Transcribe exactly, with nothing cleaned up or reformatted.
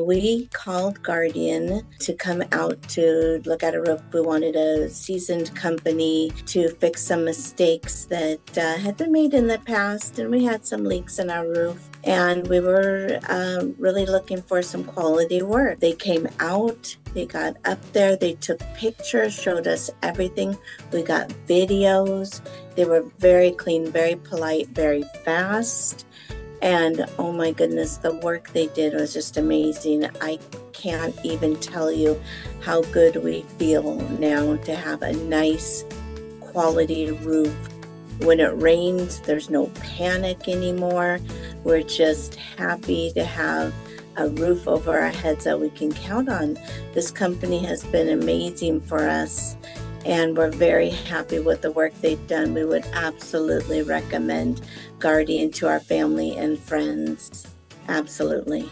We called Guardian to come out to look at a roof. We wanted a seasoned company to fix some mistakes that uh, had been made in the past, and we had some leaks in our roof, and we were um, really looking for some quality work. They came out, they got up there, they took pictures, showed us everything. We got videos. They were very clean, very polite, very fast. And oh my goodness, the work they did was just amazing. I can't even tell you how good we feel now to have a nice quality roof. When it rains, there's no panic anymore. We're just happy to have a roof over our heads that we can count on. This company has been amazing for us, and we're very happy with the work they've done. We would absolutely recommend Guardian to our family and friends. Absolutely.